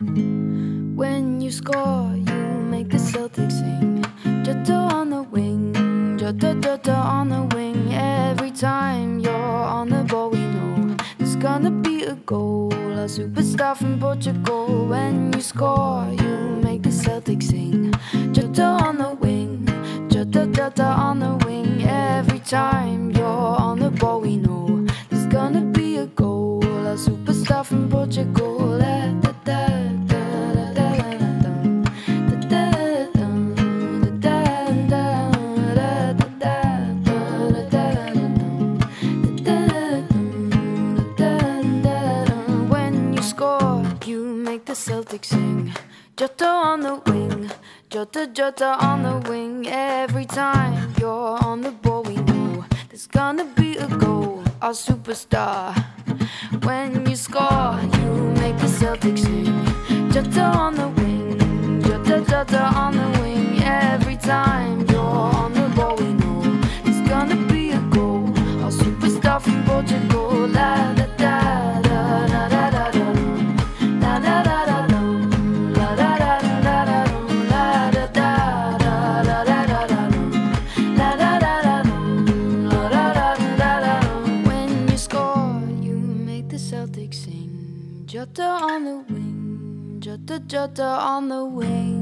When you score, you make the Celtics sing. Jota on the wing, Jota, Jota on the wing. Every time you're on the ball, we know there's gonna be a goal. A superstar from Portugal. When you score, you make the Celtics sing. Jota on the wing, Jota, Jota on the wing. Every time you're on the ball, we know there's gonna be a goal. A superstar from Portugal. Celtic sing, Jota on the wing, Jota, Jota on the wing. Every time you're on the ball, we know there's gonna be a goal, our superstar. When you score, you make the Celtic sing, Jota on the wing, Jota, Jota on the wing. Every time you're on the ball, we know there's gonna be a goal, our superstar from Portugal. La da da da da da da da da da da. Celtic sing, Jota on the wing, Jota, Jota on the wing.